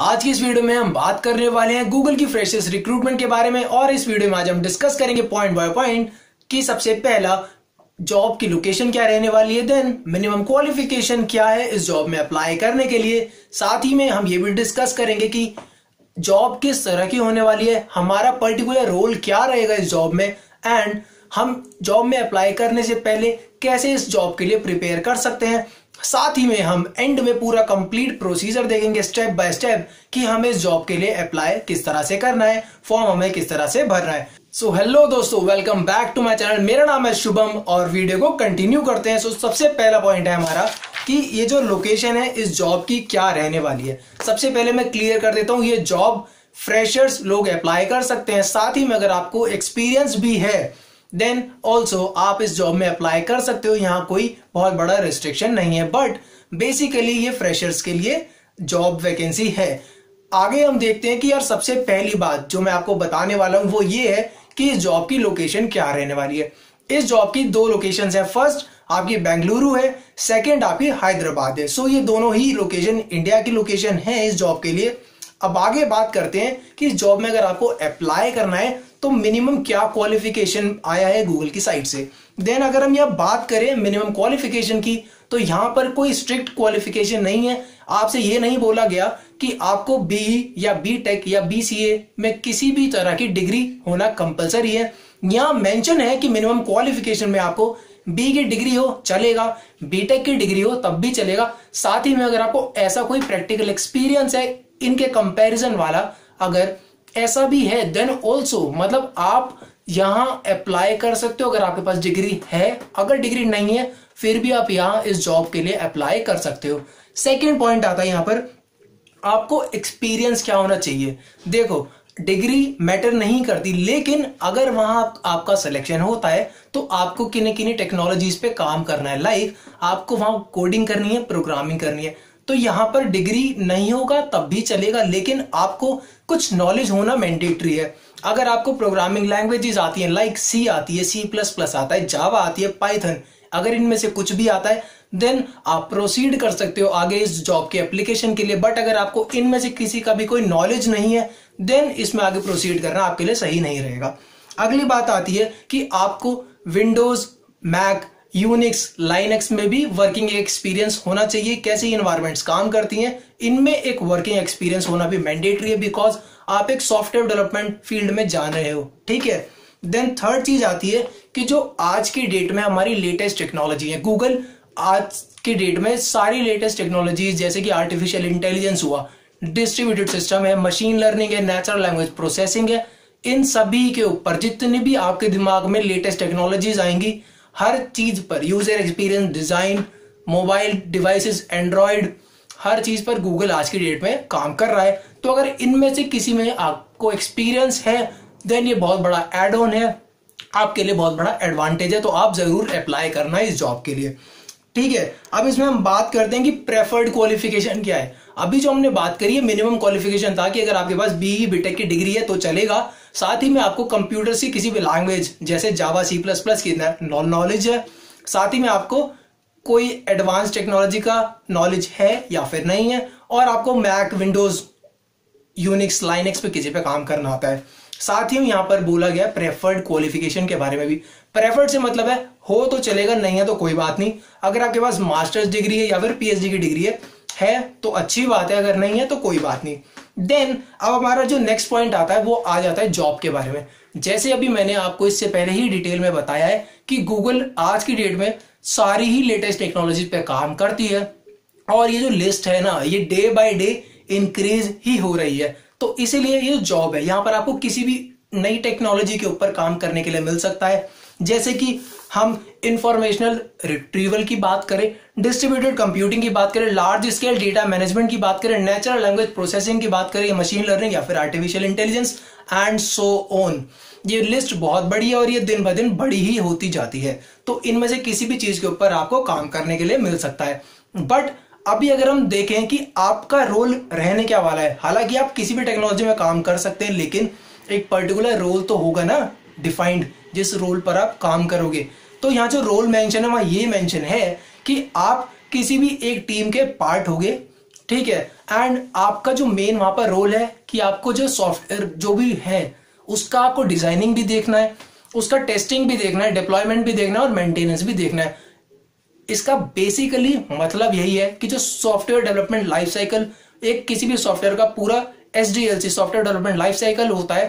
आज की इस वीडियो में हम बात करने वाले हैं गूगल की फ्रेशर्स रिक्रूटमेंट के बारे में। और इस वीडियो में आज हम डिस्कस करेंगे पॉइंट बाय पॉइंट कि सबसे पहला जॉब की लोकेशन क्या रहने वाली है, देन मिनिमम क्वालिफिकेशन क्या है इस जॉब में अप्लाई करने के लिए। साथ ही में हम ये भी डिस्कस करेंगे कि जॉब किस तरह की होने वाली है, हमारा पर्टिकुलर रोल क्या रहेगा इस जॉब में, एंड हम जॉब में अप्लाई करने से पहले कैसे इस जॉब के लिए प्रिपेयर कर सकते हैं। साथ ही में हम एंड में पूरा कंप्लीट प्रोसीजर देखेंगे स्टेप बाय स्टेप कि हमें इस जॉब के लिए अप्लाई किस तरह से करना है, फॉर्म हमें किस तरह से भरना है। सो हेलो दोस्तों, welcome back to my channel. मेरा नाम है शुभम और वीडियो को कंटिन्यू करते हैं। सबसे पहला पॉइंट है हमारा कि ये जो लोकेशन है इस जॉब की क्या रहने वाली है। सबसे पहले मैं क्लियर कर देता हूँ, ये जॉब फ्रेशर्स लोग अप्लाई कर सकते हैं। साथ ही में अगर आपको एक्सपीरियंस भी है देन ऑल्सो आप इस जॉब में अप्लाई कर सकते हो। यहाँ कोई बहुत बड़ा रिस्ट्रिक्शन नहीं है, बट बेसिकली ये फ्रेशर्स के लिए जॉब वैकेंसी है। आगे हम देखते हैं कि यार सबसे पहली बात जो मैं आपको बताने वाला हूँ वो ये है कि इस जॉब की लोकेशन क्या रहने वाली है। इस जॉब की दो लोकेशंस हैं, फर्स्ट आपकी बेंगलुरु है, सेकंड आपकी हैदराबाद है। सो ये दोनों ही लोकेशन इंडिया की लोकेशन है इस जॉब के लिए। अब आगे बात करते हैं कि इस जॉब में अगर आपको अप्लाई करना है तो मिनिमम क्या क्वालिफिकेशन आया है गूगल की साइट से। देन अगर हम यहाँ बात करें मिनिमम क्वालिफिकेशन की, तो यहाँ पर कोई स्ट्रिक्ट क्वालिफिकेशन नहीं है। आपसे ये नहीं बोला गया कि आपको बीई या बीटेक या बीसीए में किसी भी तरह की डिग्री होना कंपलसरी है। यहाँ मेंशन है कि मिनिमम क्वालिफिकेशन में आपको बी की डिग्री हो चलेगा, बीटेक की डिग्री हो तब भी चलेगा। साथ ही में अगर आपको ऐसा कोई प्रैक्टिकल एक्सपीरियंस है इनके कंपैरिजन वाला, अगर ऐसा भी है देन ऑल्सो मतलब आप यहां अप्लाई कर सकते हो अगर आपके पास डिग्री है। अगर डिग्री नहीं है फिर भी आप यहां इस जॉब के लिए अप्लाई कर सकते हो। सेकेंड पॉइंट आता है यहां पर, आपको एक्सपीरियंस क्या होना चाहिए। देखो डिग्री मैटर नहीं करती, लेकिन अगर वहां आपका सिलेक्शन होता है तो आपको किन्हीं किन्हीं टेक्नोलॉजीज पे काम करना है, लाइक आपको वहां कोडिंग करनी है, प्रोग्रामिंग करनी है, तो यहां पर डिग्री नहीं होगा तब भी चलेगा, लेकिन आपको कुछ नॉलेज होना मैंडेटरी है। अगर आपको प्रोग्रामिंग लैंग्वेजेस आती हैं लाइक सी आती है, C++ आता है, जावा आती है, पाइथन, अगर इनमें से कुछ भी आता है देन आप प्रोसीड कर सकते हो आगे इस जॉब के एप्लीकेशन के लिए। बट अगर आपको इनमें से किसी का भी कोई नॉलेज नहीं है देन इसमें आगे प्रोसीड करना आपके लिए सही नहीं रहेगा। अगली बात आती है कि आपको विंडोज, मैक, यूनिक्स, लाइनक्स में भी वर्किंग एक्सपीरियंस होना चाहिए। कैसी इन्वायरमेंट्स काम करती हैं इनमें एक वर्किंग एक्सपीरियंस होना भी मैंडेटरी है, बिकॉज आप एक सॉफ्टवेयर डेवलपमेंट फील्ड में जा रहे हो, ठीक है। देन थर्ड चीज आती है कि जो आज की डेट में हमारी लेटेस्ट टेक्नोलॉजी है, गूगल आज की डेट में सारी लेटेस्ट टेक्नोलॉजी जैसे कि आर्टिफिशियल इंटेलिजेंस हुआ, डिस्ट्रीब्यूटेड सिस्टम है, मशीन लर्निंग है, नेचुरल लैंग्वेज प्रोसेसिंग है, इन सभी के ऊपर जितने भी आपके दिमाग में लेटेस्ट टेक्नोलॉजीज आएंगी हर चीज पर, user experience design, mobile devices, Android, हर चीज पर गूगल आज की डेट में काम कर रहा है। तो अगर इनमें से किसी में आपको एक्सपीरियंस है देन ये बहुत बड़ा एड ऑन है, आपके लिए बहुत बड़ा एडवांटेज है, तो आप जरूर अप्लाई करना है इस जॉब के लिए, ठीक है। अब इसमें हम बात करते हैं कि प्रेफर्ड क्वालिफिकेशन क्या है। अभी जो हमने बात करी है मिनिमम क्वालिफिकेशन था कि अगर आपके पास बीई बीटेक की डिग्री है तो चलेगा। साथ ही में आपको कंप्यूटर से किसी भी लैंग्वेज जैसे जावा, C++ की नॉलेज है, साथ ही में आपको कोई एडवांस टेक्नोलॉजी का नॉलेज है या फिर नहीं है, और आपको मैक, विंडोज, यूनिक्स, लाइनक्स पे किसी पे काम करना आता है। साथ ही यहाँ पर बोला गया प्रेफर्ड क्वालिफिकेशन के बारे में भी। प्रेफर्ड से मतलब है हो तो चलेगा, नहीं है तो कोई बात नहीं। अगर आपके पास मास्टर्स डिग्री है या फिर पीएचडी की डिग्री है तो अच्छी बात है, अगर नहीं है तो कोई बात नहीं। देन अब हमारा जो नेक्स्ट पॉइंट आता है वो आ जाता है जॉब के बारे में। जैसे अभी मैंने आपको इससे पहले ही डिटेल में बताया है कि गूगल आज की डेट में सारी ही लेटेस्ट टेक्नोलॉजी पे काम करती है, और ये जो लिस्ट है ना ये डे बाय डे इंक्रीज ही हो रही है। तो इसीलिए ये जॉब है, यहाँ पर आपको किसी भी नई टेक्नोलॉजी के ऊपर काम करने के लिए मिल सकता है। जैसे कि हम इंफॉर्मेशनल रिट्रीवल की बात करें, डिस्ट्रीब्यूटेड कंप्यूटिंग की बात करें, लार्ज स्केल डेटा मैनेजमेंट की बात करें, नेचुरल लैंग्वेज प्रोसेसिंग की बात करें, मशीन लर्निंग या फिर artificial intelligence and so on. ये लिस्ट बहुत बड़ी है और ये दिन ब दिन बड़ी ही होती जाती है, तो इनमें से किसी भी चीज के ऊपर आपको काम करने के लिए मिल सकता है। बट अभी अगर हम देखें कि आपका रोल रहने क्या वाला है, हालांकि आप किसी भी टेक्नोलॉजी में काम कर सकते हैं लेकिन एक पर्टिकुलर रोल तो होगा ना डिफाइंड, जिस रोल पर आप काम करोगे। तो यहाँ जो रोल मेंशन है वहाँ ये मेंशन है कि आप किसी भी एक टीम के पार्ट होगे, ठीक है। एंड आपका जो मेन वहां पर रोल है कि आपको जो सॉफ्टवेयर जो भी है उसका आपको डिजाइनिंग भी देखना है, उसका टेस्टिंग भी देखना है, डिप्लॉयमेंट भी देखना है और मेंटेनेंस भी देखना है। इसका बेसिकली मतलब यही है कि जो सॉफ्टवेयर डेवलपमेंट लाइफ साइकिल, एक किसी भी सॉफ्टवेयर का पूरा SDLC software development life cycle होता है,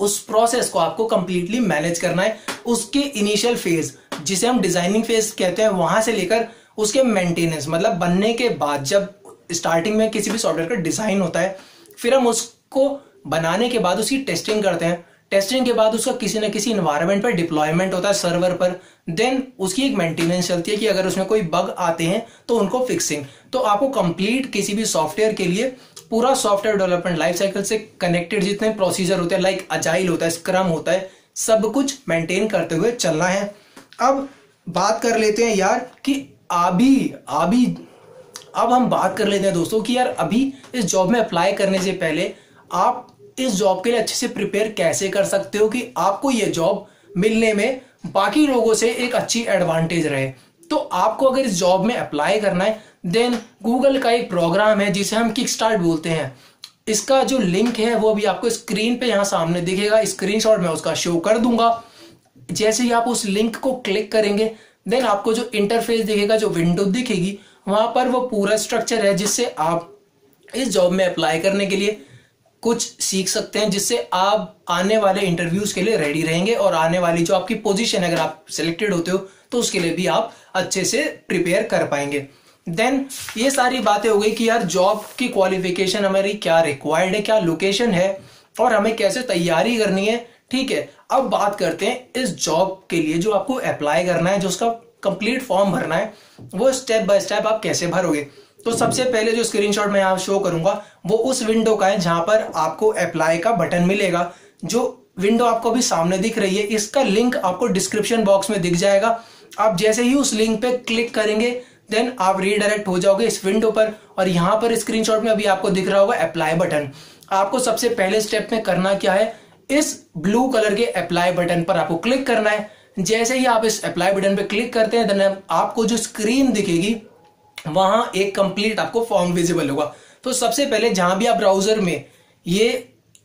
उस प्रोसेस को आपको कंप्लीटली मैनेज करना है। उसके इनिशियल फेज जिसे हम डिजाइनिंग फेज कहते हैं, वहां से लेकर उसके मेंटेनेंस मतलब बनने के बाद, जब स्टार्टिंग में किसी भी सॉफ्टवेयर का डिजाइन होता है, फिर हम उसको बनाने के बाद उसकी टेस्टिंग करते हैं, टेस्टिंग के बाद उसका किसी ना किसी एनवायरनमेंट पर डिप्लॉयमेंट होता है सर्वर पर, देन उसकी एक मेंटेनेंस चलती है कि अगर उसमें कोई बग आते हैं तो उनको फिक्सिंग। तो आपको कंप्लीट किसी भी सॉफ्टवेयर के लिए पूरा सॉफ्टवेयर डेवलपमेंट लाइफ साइकिल से कनेक्टेड जितने प्रोसीजर होते हैं, लाइक अजाइल होता है, स्क्रम होता है, सब कुछ मेंटेन करते हुए चलना है। अब बात कर लेते हैं यार कि अब हम बात कर लेते हैं दोस्तों कि यार अभी इस जॉब में अप्लाई करने से पहले आप इस जॉब के लिए अच्छे से प्रिपेयर कैसे कर सकते हो कि आपको ये जॉब मिलने में बाकी लोगों से एक अच्छी एडवांटेज रहे। तो आपको अगर इस जॉब में अप्लाई करना है, देन गूगल का एक प्रोग्राम है जिसे हम किक स्टार्ट बोलते हैं। इसका जो लिंक है वो अभी आपको स्क्रीन पे यहाँ सामने दिखेगा, स्क्रीनशॉट में उसका शो कर दूंगा। जैसे ही आप उस लिंक को क्लिक करेंगे, देन आपको जो इंटरफेस दिखेगा, जो विंडो दिखेगी, वहां पर वो पूरा स्ट्रक्चर है जिससे आप इस जॉब में अप्लाई करने के लिए कुछ सीख सकते हैं, जिससे आप आने वाले इंटरव्यूज के लिए रेडी रहेंगे और आने वाली जो आपकी पोजीशन, अगर आप सिलेक्टेड होते हो तो उसके लिए भी आप अच्छे से प्रिपेयर कर पाएंगे। देन ये सारी बातें हो गई कि यार जॉब की क्वालिफिकेशन हमारी क्या रिक्वायर्ड है, क्या लोकेशन है और हमें कैसे तैयारी करनी है, ठीक है। अब बात करते हैं इस जॉब के लिए जो आपको अप्लाई करना है, जो उसका कंप्लीट फॉर्म भरना है, वो स्टेप बाय स्टेप आप कैसे भरोगे। तो सबसे पहले जो स्क्रीनशॉट मैं यहाँ शो करूंगा वो उस विंडो का है जहां पर आपको अप्लाई का बटन मिलेगा। जो विंडो आपको अभी सामने दिख रही है, इसका लिंक आपको डिस्क्रिप्शन बॉक्स में दिख जाएगा। आप जैसे ही उस लिंक पे क्लिक करेंगे, देन आप रीडायरेक्ट हो जाओगे इस विंडो पर, और यहाँ पर स्क्रीनशॉट में अभी आपको दिख रहा होगा अप्लाई बटन। आपको सबसे पहले स्टेप में करना क्या है, इस ब्लू कलर के अप्लाई बटन पर आपको क्लिक करना है। जैसे ही आप इस अप्लाई बटन पर क्लिक करते हैं, देन आपको जो स्क्रीन दिखेगी वहां एक कंप्लीट आपको फॉर्म विजिबल होगा। तो सबसे पहले जहां भी आप ब्राउजर में ये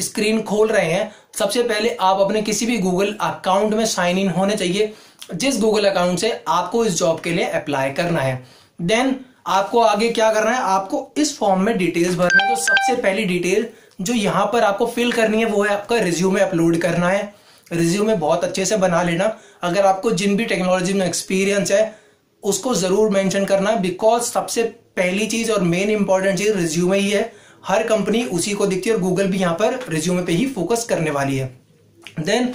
स्क्रीन खोल रहे हैं, सबसे पहले आप अपने किसी भी गूगल अकाउंट में साइन इन होने चाहिए, जिस गूगल अकाउंट से आपको इस जॉब के लिए अप्लाई करना है। देन आपको आगे क्या करना है, आपको इस फॉर्म में डिटेल्स भरनी है। तो सबसे पहली डिटेल जो यहां पर आपको फिल करनी है वो है आपका रिज्यूमे अपलोड करना है। रिज्यूमे बहुत अच्छे से बना लेना, अगर आपको जिन भी टेक्नोलॉजी में एक्सपीरियंस है उसको जरूर मेंशन करना है, बिकॉज सबसे पहली चीज और मेन इंपॉर्टेंट चीज रिज्यूमे ही है। हर कंपनी उसी को देखती है और गूगल भी यहाँ पर रिज्यूमे पे ही फोकस करने वाली है। देन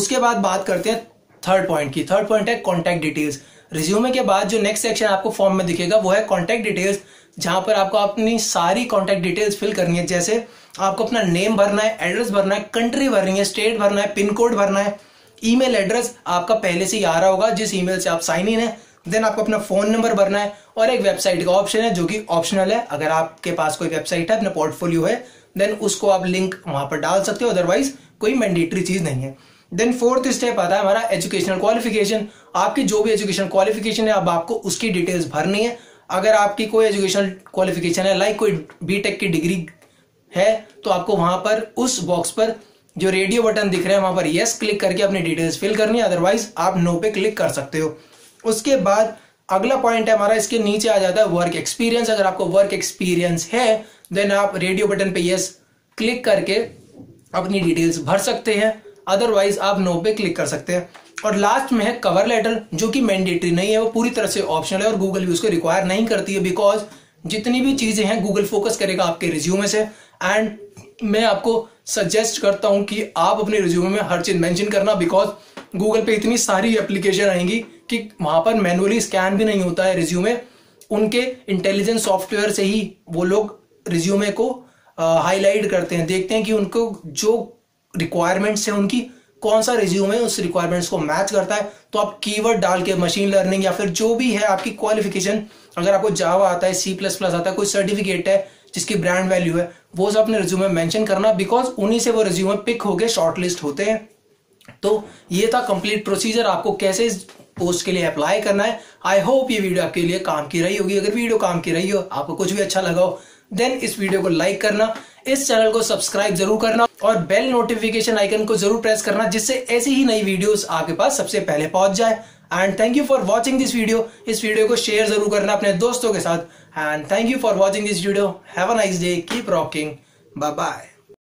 उसके बाद बात करते हैं थर्ड पॉइंट की। थर्ड पॉइंट है कॉन्टैक्ट डिटेल्स। रिज्यूमे के बाद जो नेक्स्ट सेक्शन आपको फॉर्म में दिखेगा वो है कॉन्टैक्ट डिटेल्स, जहां पर आपको अपनी सारी कॉन्टैक्ट डिटेल्स फिल करनी है। जैसे आपको अपना नेम भरना है, एड्रेस भरना है, कंट्री भरनी है, स्टेट भरना है, पिन कोड भरना है, ईमेल एड्रेस आपका पहले से ही आ रहा होगा जिस ईमेल से आप साइन इन है, देन आपको अपना फोन नंबर भरना है, और एक वेबसाइट का ऑप्शन है जो कि ऑप्शनल है। अगर आपके पास कोई वेबसाइट है, अपना पोर्टफोलियो है, देन उसको आप लिंक वहां पर डाल सकते हो, अदरवाइज कोई मैंडेटरी चीज नहीं है। देन फोर्थ स्टेप आता है हमारा एजुकेशनल क्वालिफिकेशन। आपकी जो भी एजुकेशनल क्वालिफिकेशन है, अब आपको उसकी डिटेल्स भरनी है। अगर आपकी कोई एजुकेशनल क्वालिफिकेशन है, लाइक कोई बीटेक की डिग्री है, तो आपको वहां पर उस बॉक्स पर जो रेडियो बटन दिख रहा है वहां पर येस क्लिक करके अपनी डिटेल्स फिल करनी है, अदरवाइज आप नो पे क्लिक कर सकते हो। उसके बाद अगला पॉइंट है हमारा, इसके नीचे आ जाता है वर्क एक्सपीरियंस। अगर आपको वर्क एक्सपीरियंस है, देन आप रेडियो बटन पे यस क्लिक करके अपनी डिटेल्स भर सकते हैं, अदरवाइज आप नो पे क्लिक कर सकते हैं। और लास्ट में है कवर लेटर, जो कि मैंडेटरी नहीं है, वो पूरी तरह से ऑप्शनल है और गूगल भी उसको रिक्वायर नहीं करती है, बिकॉज जितनी भी चीजें हैं गूगल फोकस करेगा आपके रिज्यूमे से। एंड मैं आपको सजेस्ट करता हूं कि आप अपने रिज्यूमे में हर चीज मेंशन करना, बिकॉज गूगल पे इतनी सारी एप्लीकेशन आएंगी कि वहां पर मैनुअली स्कैन भी नहीं होता है रिज्यूमे, उनके इंटेलिजेंस सॉफ्टवेयर से ही वो लोग रिज्यूमे को हाईलाइट करते हैं, देखते हैं कि उनको जो रिक्वायरमेंट्स है उनकी कौन सा रिज्यूमे उस रिक्वायरमेंट्स को मैच करता है। तो आप कीवर्ड डाल के मशीन लर्निंग या फिर जो भी है आपकी क्वालिफिकेशन, अगर आपको जावा आता है, C++ आता है, कोई सर्टिफिकेट है जिसकी ब्रांड वैल्यू है, वो सब अपने रिज्यूमे मेंशन करना, बिकॉज उन्हीं से वो रिज्यूमे पिक होके शॉर्टलिस्ट होते हैं। तो ये था कंप्लीट प्रोसीजर, आपको कैसे इस पोस्ट के लिए अप्लाई करना है। आई होप ये वीडियो आपके लिए काम की रही होगी। अगर वीडियो काम की रही हो, आपको कुछ भी अच्छा लगा हो, देन इस वीडियो को लाइक करना, इस चैनल को सब्सक्राइब जरूर करना और बेल नोटिफिकेशन आइकन को जरूर प्रेस करना, जिससे ऐसी ही नई वीडियोस आपके पास सबसे पहले पहुंच जाए। And thank you for watching this video. इस वीडियो को शेयर जरूर करना अपने दोस्तों के साथ। And thank you for watching this video. Have a nice day, keep rocking, bye bye.